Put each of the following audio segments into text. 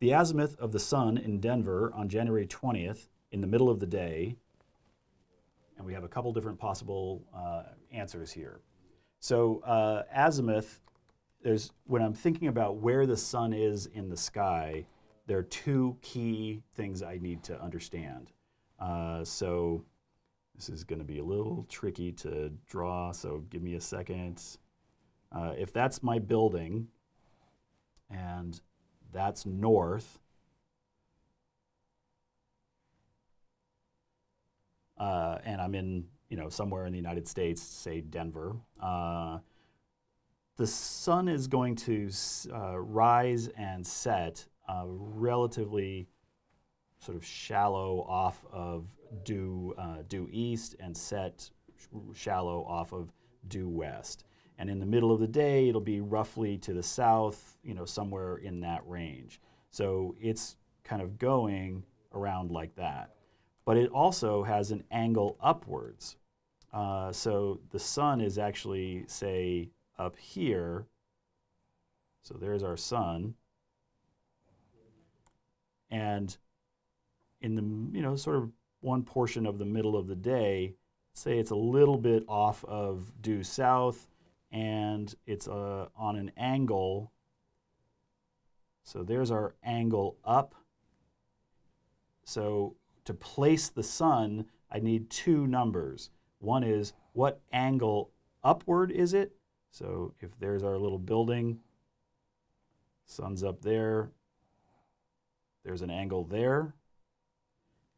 The azimuth of the sun in Denver on January 20th in the middle of the day, and we have a couple different possible answers here. So azimuth, when I'm thinking about where the sun is in the sky, there are two key things I need to understand. So this is going to be a little tricky to draw, so give me a second. If that's my building and that's north, and I'm in, somewhere in the United States, say Denver, the sun is going to rise and set relatively sort of shallow off of due east and set shallow off of due west. And in the middle of the day, it'll be roughly to the south, somewhere in that range. So it's kind of going around like that. But it also has an angle upwards. So the sun is actually, say, up here. So there's our sun. And in the, sort of one portion of the middle of the day, say it's a little bit off of due south, and it's on an angle. So there's our angle up. So to place the sun, I need two numbers. One is what angle upward is it? So if there's our little building, sun's up there, there's an angle there.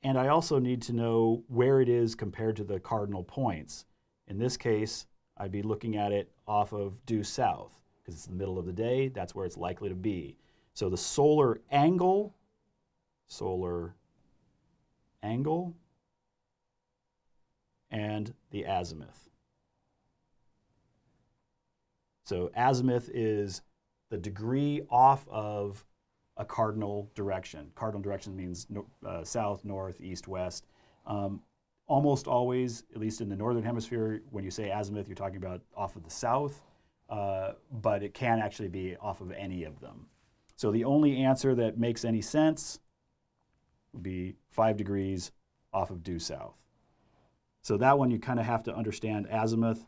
And I also need to know where it is compared to the cardinal points. In this case, I'd be looking at it off of due south, because it's the middle of the day, that's where it's likely to be. So the solar angle, and the azimuth. So azimuth is the degree off of a cardinal direction. Cardinal direction means south, north, east, west. Almost always, at least in the northern hemisphere, when you say azimuth, you're talking about off of the south, but it can actually be off of any of them. So the only answer that makes any sense would be 5 degrees off of due south. So that one you kind of have to understand azimuth.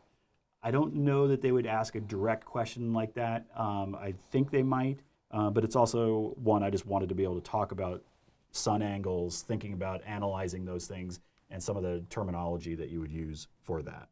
I don't know that they would ask a direct question like that. I think they might, but it's also one I just wanted to be able to talk about sun angles, thinking about analyzing those things, and some of the terminology that you would use for that.